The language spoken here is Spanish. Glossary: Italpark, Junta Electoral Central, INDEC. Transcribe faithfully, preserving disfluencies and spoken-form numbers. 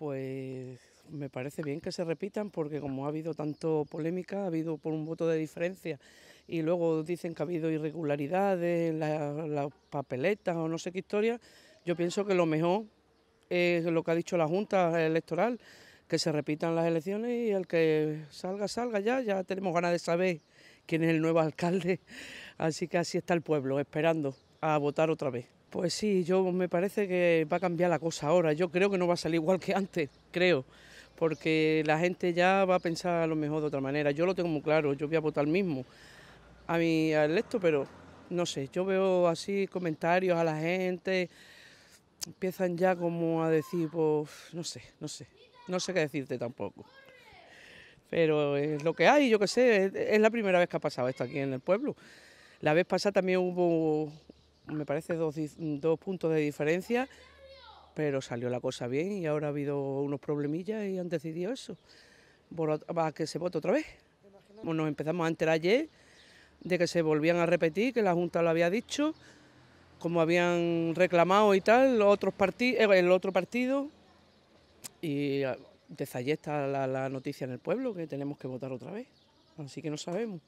pues me parece bien que se repitan, porque como ha habido tanto polémica, ha habido por un voto de diferencia y luego dicen que ha habido irregularidades en las la papeletas o no sé qué historia, yo pienso que lo mejor es lo que ha dicho la Junta Electoral, que se repitan las elecciones y el que salga, salga ya, ya tenemos ganas de saber quién es el nuevo alcalde, así que así está el pueblo, esperando a votar otra vez. Pues sí, yo me parece que va a cambiar la cosa ahora. Yo creo que no va a salir igual que antes, creo, porque la gente ya va a pensar a lo mejor de otra manera. Yo lo tengo muy claro, yo voy a votar mismo a mi electo, pero no sé, yo veo así comentarios a la gente, empiezan ya como a decir, pues no sé, no sé, no sé qué decirte tampoco. Pero es lo que hay, yo qué sé, es la primera vez que ha pasado esto aquí en el pueblo. La vez pasada también hubo, me parece, dos, dos puntos de diferencia, pero salió la cosa bien y ahora ha habido unos problemillas y han decidido eso, para que se vote otra vez. Nos empezamos a enterar ayer de que se volvían a repetir, que la Junta lo había dicho, como habían reclamado y tal, los otros partidos, el otro partido, y desde ayer está la, la noticia en el pueblo que tenemos que votar otra vez, así que no sabemos.